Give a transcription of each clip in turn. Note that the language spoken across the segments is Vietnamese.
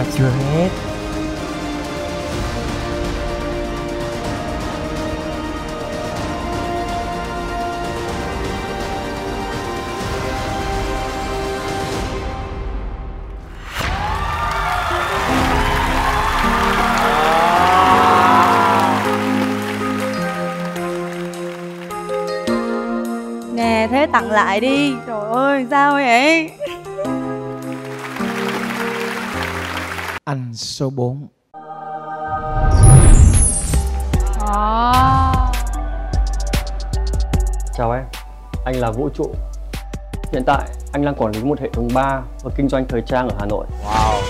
mà chưa hết. Nè, thế tặng lại đi. Trời ơi, sao vậy? Anh số 4. Chào em, anh là Vũ Trụ. Hiện tại, anh đang quản lý một hệ thống bar và kinh doanh thời trang ở Hà Nội. Wow,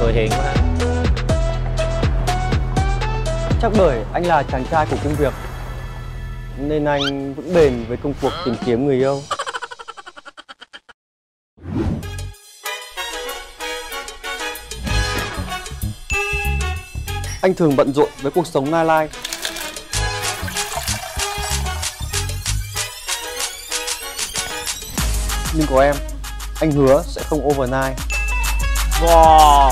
cười hiền quá. Chắc bởi anh là chàng trai của công việc nên anh vẫn bền với công cuộc tìm kiếm người yêu. Anh thường bận rộn với cuộc sống nightlife. Nhưng có em, anh hứa sẽ không overnight. Wow,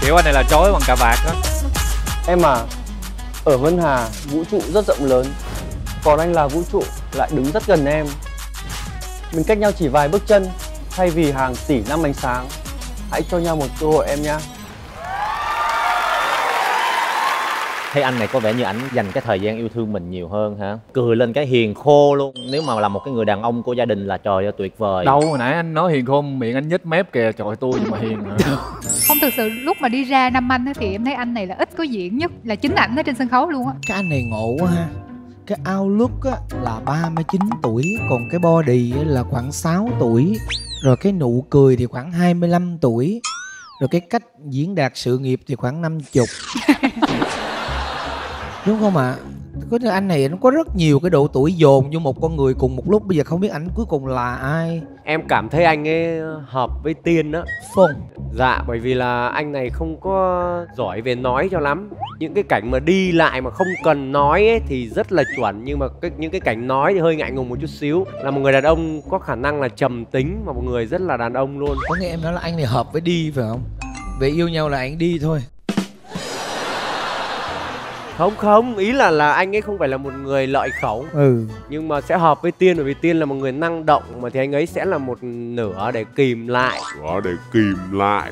kiểu anh này là trói bằng cà vạt đó. Em à, ở Vân Hà, vũ trụ rất rộng lớn. Còn anh là vũ trụ lại đứng rất gần em. Mình cách nhau chỉ vài bước chân. Thay vì hàng tỷ năm ánh sáng, hãy cho nhau một cơ hội em nhé. Thấy anh này có vẻ như ảnh dành cái thời gian yêu thương mình nhiều hơn hả? Cười lên cái hiền khô luôn. Nếu mà là một cái người đàn ông của gia đình là trời ơi tuyệt vời. Đâu hồi nãy anh nói hiền khô, miệng anh nhếch mép kìa. Trời ơi, tôi mà hiền hả? Không, thực sự lúc mà đi ra năm anh thì em thấy anh này là ít có diễn nhất. Là chính ảnh ở trên sân khấu luôn á. Cái anh này ngộ quá ha. Cái outlook á là 39 tuổi, còn cái body là khoảng 6 tuổi. Rồi cái nụ cười thì khoảng 25 tuổi. Rồi cái cách diễn đạt sự nghiệp thì khoảng 50. Đúng không ạ? À? Anh này nó có rất nhiều cái độ tuổi dồn vô một con người cùng một lúc. Bây giờ không biết ảnh cuối cùng là ai. Em cảm thấy anh ấy hợp với Tiên á. Phùng. Dạ, bởi vì là anh này không có giỏi về nói cho lắm. Những cái cảnh mà đi lại mà không cần nói ấy, thì rất là chuẩn. Nhưng mà những cái cảnh nói thì hơi ngại ngùng một chút xíu. Là một người đàn ông có khả năng là trầm tính. Mà một người rất là đàn ông luôn. Có nghe em nói là anh này hợp với đi phải không? Về yêu nhau là anh đi thôi. Không không, ý là anh ấy không phải là một người lợi khẩu. Nhưng mà sẽ hợp với Tiên, bởi vì Tiên là một người năng động. Mà thì anh ấy sẽ là một nửa để kìm lại. Để kìm lại.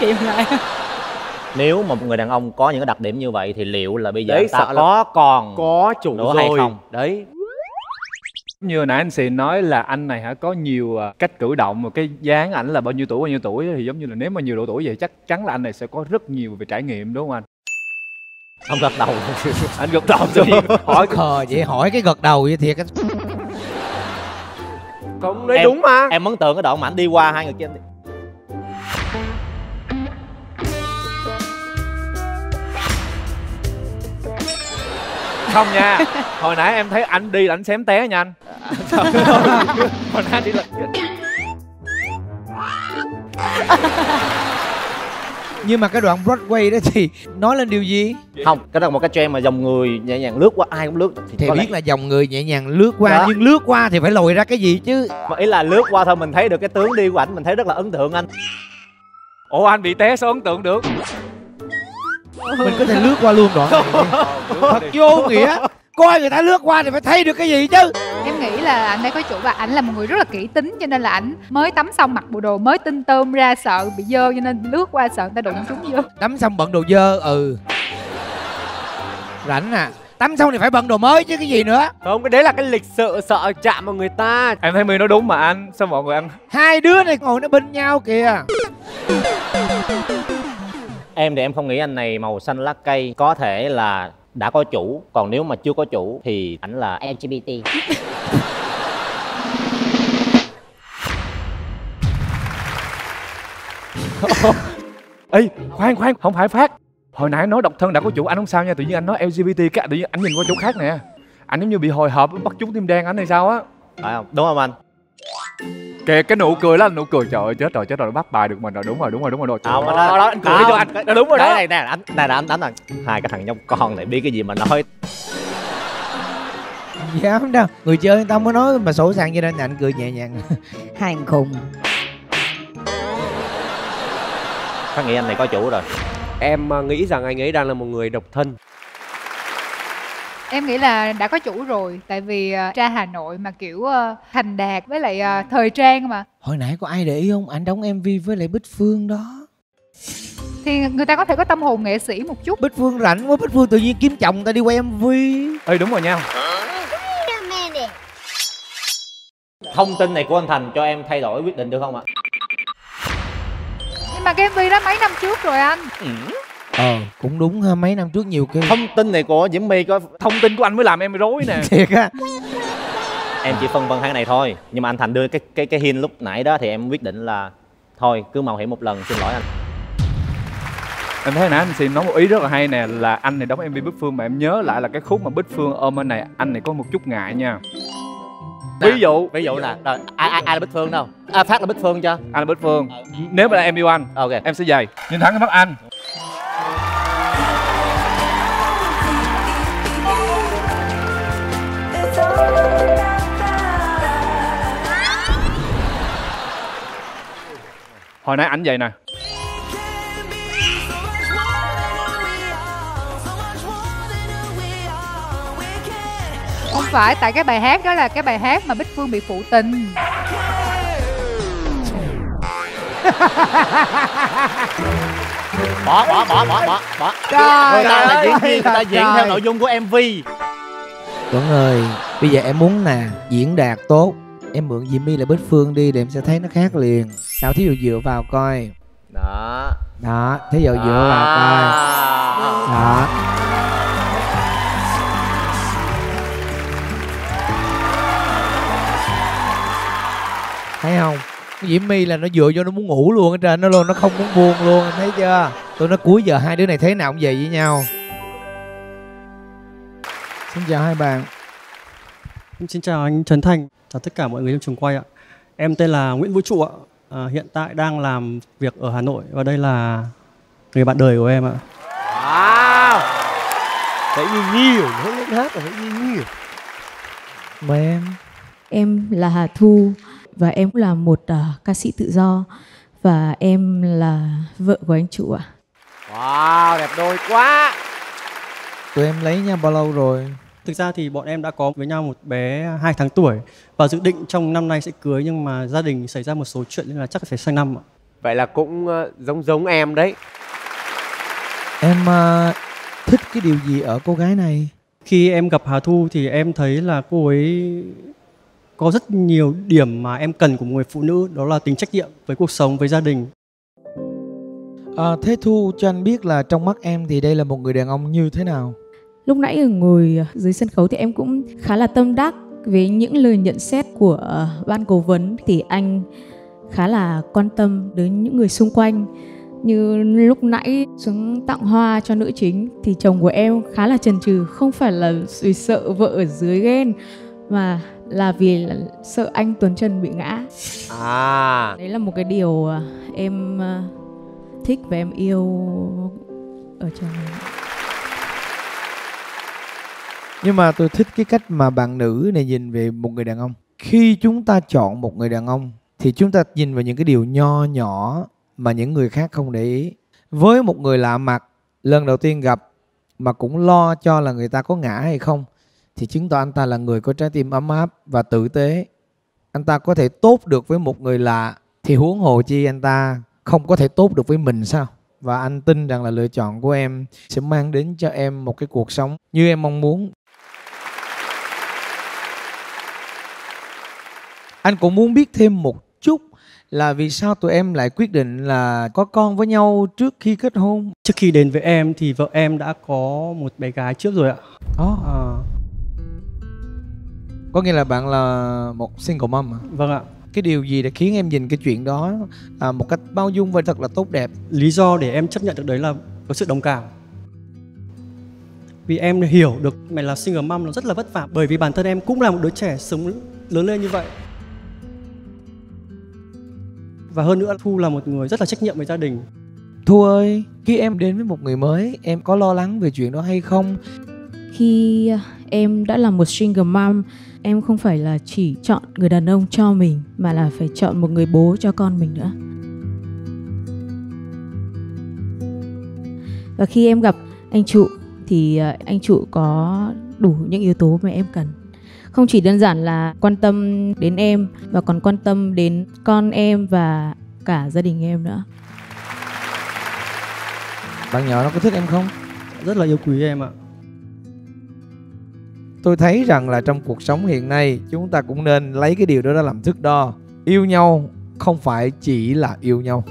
Kìm lại. Nếu mà một người đàn ông có những cái đặc điểm như vậy thì liệu là bây giờ đấy, ta có còn có chủ nữa rồi hay không? Đấy. Như hồi nãy anh Xì nói là anh này hả, có nhiều cách cử động, cái dáng ảnh là bao nhiêu tuổi thì giống như là nếu mà nhiều độ tuổi vậy chắc chắn là anh này sẽ có rất nhiều về trải nghiệm, đúng không anh? Không gật đầu. Anh gật đầu gì? Hỏi khờ vậy, hỏi cái gật đầu vậy thiệt. Không nói đúng mà. Em ấn tượng cái đoạn mà anh đi qua hai người kia. Không nha. Hồi nãy em thấy anh đi là anh xém té nha anh. Hồi nãy đi là nhưng mà cái đoạn Broadway đó thì nói lên điều gì? Không, cái đó là một cái trend mà dòng người nhẹ nhàng lướt qua, ai cũng lướt thì biết là dòng người nhẹ nhàng lướt qua đó. Nhưng lướt qua thì phải lồi ra cái gì chứ? Mà ý là lướt qua thôi mình thấy được cái tướng đi của ảnh, mình thấy rất là ấn tượng anh. Ủa anh bị té sao ấn tượng được? Mình có thể lướt qua luôn đoạn này. Thật vô nghĩa. Coi người ta lướt qua thì phải thấy được cái gì chứ? Em nghĩ là anh ấy có chủ, và ảnh là một người rất là kỹ tính, cho nên là ảnh mới tắm xong mặc bộ đồ mới tinh tươm ra, sợ bị dơ cho nên lướt qua sợ người ta đụng trúng vô. Tắm xong bận đồ dơ. Rảnh à, tắm xong thì phải bận đồ mới chứ cái gì nữa. Không, cái đấy là cái lịch sự, sợ chạm vào người ta. Em thấy mình nói đúng mà anh, sao mọi người ăn? Hai đứa này ngồi nó bên nhau kìa. Em thì em không nghĩ anh này màu xanh lá cây, có thể là đã có chủ, còn nếu mà chưa có chủ thì ảnh là LGBT. Ê, khoan, không phải Phát. Hồi nãy nói độc thân đã có chủ, anh không sao nha, tự nhiên anh nói LGBT cái tự nhiên anh nhìn qua chỗ khác nè. Anh giống như bị hồi hộp bắt trúng tim đen anh hay sao á. Phải không? Đúng không anh? Kìa cái nụ cười đó là nụ cười, trời ơi chết rồi, bắt bài được mình rồi, đúng rồi. Không, đó anh cười cho anh, đúng rồi đó. Đây nè, anh là hai cái thằng nhóc con này biết cái gì mà nói. Dám đâu, người chơi người ta mới nói mà sổ sàng cho nên anh cười nhẹ nhàng. Hàng khùng. Phát nghĩ anh này có chủ rồi. Em nghĩ rằng anh ấy đang là một người độc thân. Em nghĩ là đã có chủ rồi. Tại vì ra Hà Nội mà kiểu thành đạt với lại thời trang mà. Hồi nãy có ai để ý không? Anh đóng MV với lại Bích Phương đó. Thì người ta có thể có tâm hồn nghệ sĩ một chút. Bích Phương rảnh quá, Bích Phương tự nhiên kiếm chồng ta đi quay MV. Ê đúng rồi nha. Thông tin này của anh Thành cho em thay đổi quyết định được không ạ? Nhưng mà cái MV đó mấy năm trước rồi anh. Cũng đúng ha, mấy năm trước nhiều cái. Thông tin này của Diễm My có thông tin của anh mới làm em rối nè. Thiệt á. Em chỉ phân vân hai cái này thôi. Nhưng mà anh Thành đưa cái hint lúc nãy đó thì em quyết định là thôi cứ mạo hiểm một lần, xin lỗi anh. Em thấy nãy anh Xìm nói một ý rất là hay nè, là anh này đóng MV Bích Phương mà em nhớ lại là cái khúc mà Bích Phương ôm anh này, anh này có một chút ngại nha. Ví dụ là rồi ai là Bích Phương đâu? À, phát là Bích Phương cho. Anh là Bích Phương. Nếu mà là em yêu anh, okay, em sẽ dày. Nhìn thẳng cái mắt anh. Hồi nãy ảnh vậy nè. Không phải, tại cái bài hát đó là cái bài hát mà Bích Phương bị phụ tình. Bỏ. Người ta là diễn viên, người ta diễn theo nội dung của MV. Tuấn ơi, bây giờ em muốn nè, diễn đạt tốt. Em mượn Diễm My là Bích Phương đi, để em sẽ thấy nó khác liền. Nào thí dụ dựa vào coi. Đó. Đó, thí dụ dựa vào coi. Đó. Thấy không? Diễm My là nó dựa vô nó muốn ngủ luôn ở trên nó luôn, nó không muốn buông luôn, thấy chưa? Tụi nó cuối giờ hai đứa này thế nào cũng về với nhau. Xin chào hai bạn. Xin chào anh Trần Thành, chào tất cả mọi người trong trường quay ạ. Em tên là Nguyễn Vũ Trụ ạ. Hiện tại đang làm việc ở Hà Nội và đây là người bạn đời của em ạ. Wow! Thấy nhiều, nó lên hết rồi, thấy nhiều. Mời em. Em là Hà Thu và em cũng là một ca sĩ tự do và em là vợ của anh Trụ ạ. Wow, đẹp đôi quá. Tụi em lấy nhau bao lâu rồi? Thực ra thì bọn em đã có với nhau một bé 2 tháng tuổi và dự định trong năm nay sẽ cưới, nhưng mà gia đình xảy ra một số chuyện nên là chắc phải sang năm ạ. Vậy là cũng giống em đấy. Em thích cái điều gì ở cô gái này? Khi em gặp Hà Thu thì em thấy là cô ấy có rất nhiều điểm mà em cần của một người phụ nữ, đó là tính trách nhiệm với cuộc sống, với gia đình. Thế Thu cho anh biết là trong mắt em thì đây là một người đàn ông như thế nào? Lúc nãy ở ngồi dưới sân khấu thì em cũng khá là tâm đắc với những lời nhận xét của ban cố vấn. Thì anh khá là quan tâm đến những người xung quanh. Như lúc nãy xuống tặng hoa cho nữ chính thì chồng của em khá là chần chừ. Không phải là vì sợ vợ ở dưới ghen mà là vì sợ anh Tuấn Trần bị ngã. Đấy là một cái điều em thích và em yêu ở chồng. Nhưng mà tôi thích cái cách mà bạn nữ này nhìn về một người đàn ông. Khi chúng ta chọn một người đàn ông thì chúng ta nhìn vào những cái điều nho nhỏ mà những người khác không để ý. Với một người lạ mặt lần đầu tiên gặp mà cũng lo cho là người ta có ngã hay không thì chứng tỏ anh ta là người có trái tim ấm áp và tử tế. Anh ta có thể tốt được với một người lạ thì huống hồ chi anh ta không có thể tốt được với mình sao? Và anh tin rằng là lựa chọn của em sẽ mang đến cho em một cái cuộc sống như em mong muốn. Anh cũng muốn biết thêm một chút là vì sao tụi em lại quyết định là có con với nhau trước khi kết hôn? Trước khi đến với em thì vợ em đã có một bé gái trước rồi ạ. Có nghĩa là bạn là một single mom à? Vâng ạ. Cái điều gì đã khiến em nhìn cái chuyện đó một cách bao dung và thật là tốt đẹp? Lý do để em chấp nhận được đấy là có sự đồng cảm. Vì em hiểu được mày là single mom nó rất là vất vả, bởi vì bản thân em cũng là một đứa trẻ sống lớn lên như vậy. Và hơn nữa, Thu là một người rất là trách nhiệm với gia đình. Thu ơi, khi em đến với một người mới, em có lo lắng về chuyện đó hay không? Khi em đã là một single mom, em không phải là chỉ chọn người đàn ông cho mình mà là phải chọn một người bố cho con mình nữa. Và khi em gặp anh Trụ thì anh Trụ có đủ những yếu tố mà em cần. Không chỉ đơn giản là quan tâm đến em mà còn quan tâm đến con em và cả gia đình em nữa. Bạn nhỏ nó có thích em không? Rất là yêu quý em ạ. Tôi thấy rằng là trong cuộc sống hiện nay chúng ta cũng nên lấy cái điều đó ra làm thước đo. Yêu nhau không phải chỉ là yêu nhau.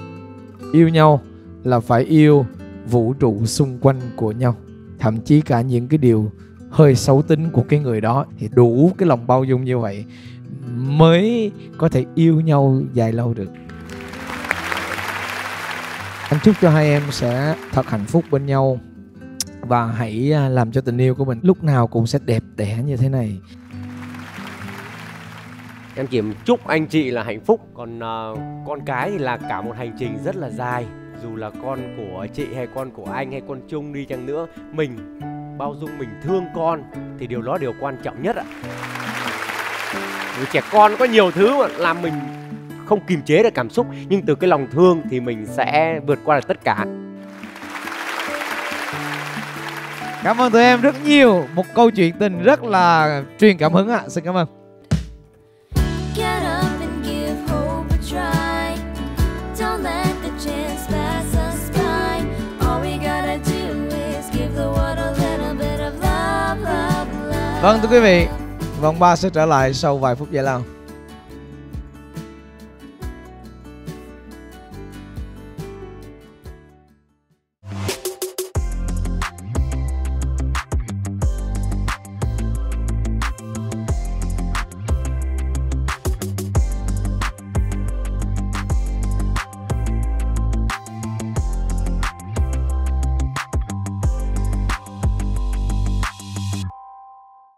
Yêu nhau là phải yêu vũ trụ xung quanh của nhau. Thậm chí cả những cái điều hơi xấu tính của cái người đó, thì đủ cái lòng bao dung như vậy mới có thể yêu nhau dài lâu được. Anh chúc cho hai em sẽ thật hạnh phúc bên nhau, và hãy làm cho tình yêu của mình lúc nào cũng sẽ đẹp đẽ như thế này. Em chỉ chúc anh chị là hạnh phúc. Còn con cái thì là cả một hành trình rất là dài. Dù là con của chị hay con của anh hay con chung đi chăng nữa, mình bao dung, mình thương con, thì điều đó điều quan trọng nhất ạ. Với trẻ con có nhiều thứ mà làm mình không kiềm chế được cảm xúc, nhưng từ cái lòng thương thì mình sẽ vượt qua được tất cả. Cảm ơn tụi em rất nhiều. Một câu chuyện tình rất là truyền cảm hứng ạ. Xin cảm ơn. Vâng thưa quý vị, vòng 3 sẽ trở lại sau vài phút giải lao.